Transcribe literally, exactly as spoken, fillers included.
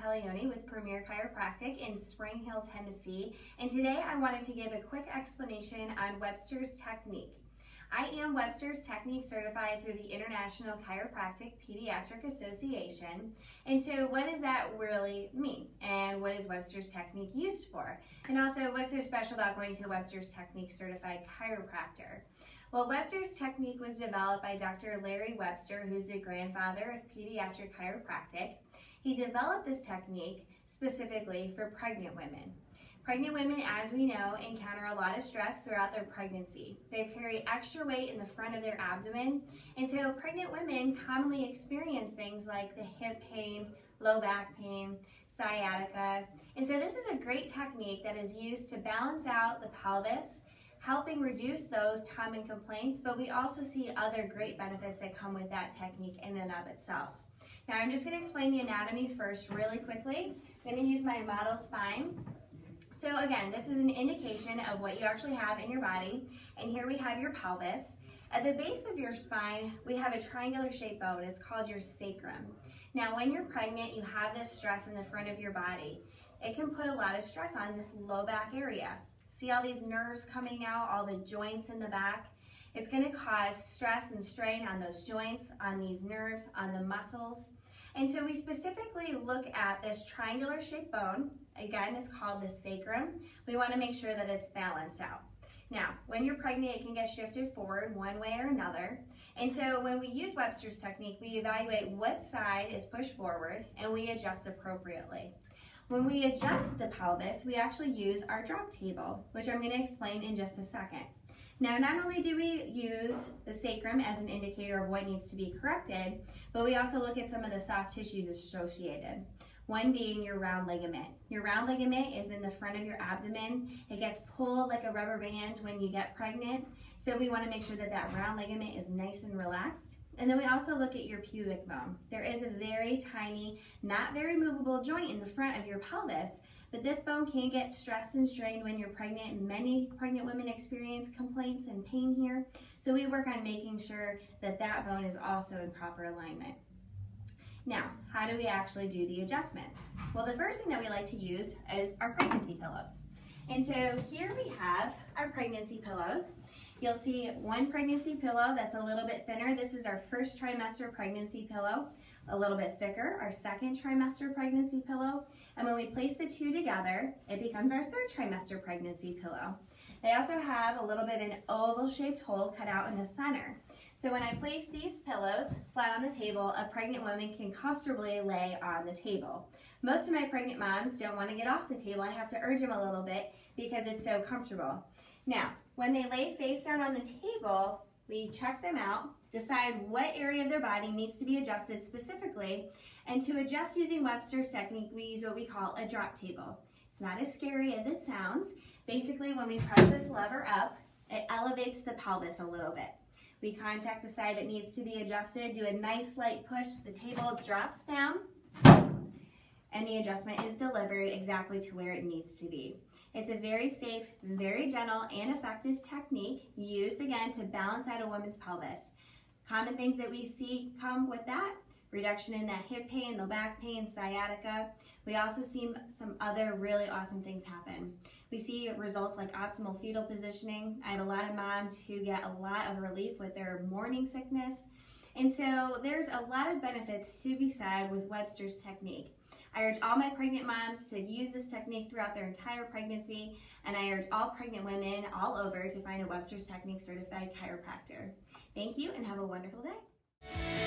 Montelione with Premier Chiropractic in Spring Hill, Tennessee, and today I wanted to give a quick explanation on Webster's Technique. I am Webster's Technique certified through the International Chiropractic Pediatric Association. And so what does that really mean? And what is Webster's Technique used for? And also, what's so special about going to a Webster's Technique certified chiropractor? Well, Webster's Technique was developed by Doctor Larry Webster, who's the grandfather of pediatric chiropractic. He developed this technique specifically for pregnant women. Pregnant women, as we know, encounter a lot of stress throughout their pregnancy. They carry extra weight in the front of their abdomen, and so pregnant women commonly experience things like the hip pain, low back pain, sciatica. And so this is a great technique that is used to balance out the pelvis, helping reduce those common complaints, but we also see other great benefits that come with that technique in and of itself. Now I'm just going to explain the anatomy first really quickly. I'm going to use my model spine. So again, this is an indication of what you actually have in your body, and here we have your pelvis. At the base of your spine, we have a triangular shaped bone. It's called your sacrum. Now when you're pregnant, you have this stress in the front of your body. It can put a lot of stress on this low back area. See all these nerves coming out, all the joints in the back? It's going to cause stress and strain on those joints, on these nerves, on the muscles. And so we specifically look at this triangular shaped bone. Again, it's called the sacrum. We want to make sure that it's balanced out. Now, when you're pregnant, it can get shifted forward one way or another. And so when we use Webster's Technique, we evaluate what side is pushed forward and we adjust appropriately. When we adjust the pelvis, we actually use our drop table, which I'm going to explain in just a second. Now, not only do we use the sacrum as an indicator of what needs to be corrected, but we also look at some of the soft tissues associated. One being your round ligament. Your round ligament is in the front of your abdomen. It gets pulled like a rubber band when you get pregnant. So we want to make sure that that round ligament is nice and relaxed. And then we also look at your pubic bone. There is a very tiny, not very movable joint in the front of your pelvis, but this bone can get stressed and strained when you're pregnant. Many pregnant women experience complaints and pain here. So we work on making sure that that bone is also in proper alignment. Now, how do we actually do the adjustments? Well, the first thing that we like to use is our pregnancy pillows. And so here we have our pregnancy pillows. You'll see one pregnancy pillow that's a little bit thinner. This is our first trimester pregnancy pillow. A little bit thicker, our second trimester pregnancy pillow. And when we place the two together, it becomes our third trimester pregnancy pillow. They also have a little bit of an oval-shaped hole cut out in the center. So when I place these pillows flat on the table, a pregnant woman can comfortably lay on the table. Most of my pregnant moms don't want to get off the table. I have to urge them a little bit because it's so comfortable. Now, when they lay face down on the table, we check them out, decide what area of their body needs to be adjusted specifically, and to adjust using Webster's Technique, we use what we call a drop table. It's not as scary as it sounds. Basically, when we press this lever up, it elevates the pelvis a little bit. We contact the side that needs to be adjusted, do a nice light push, the table drops down, and the adjustment is delivered exactly to where it needs to be. It's a very safe, very gentle, and effective technique used, again, to balance out a woman's pelvis. Common things that we see come with that: reduction in that hip pain, low back pain, sciatica. We also see some other really awesome things happen. We see results like optimal fetal positioning. I have a lot of moms who get a lot of relief with their morning sickness. And so there's a lot of benefits to be said with Webster's Technique. I urge all my pregnant moms to use this technique throughout their entire pregnancy, and I urge all pregnant women all over to find a Webster's Technique certified chiropractor. Thank you and have a wonderful day.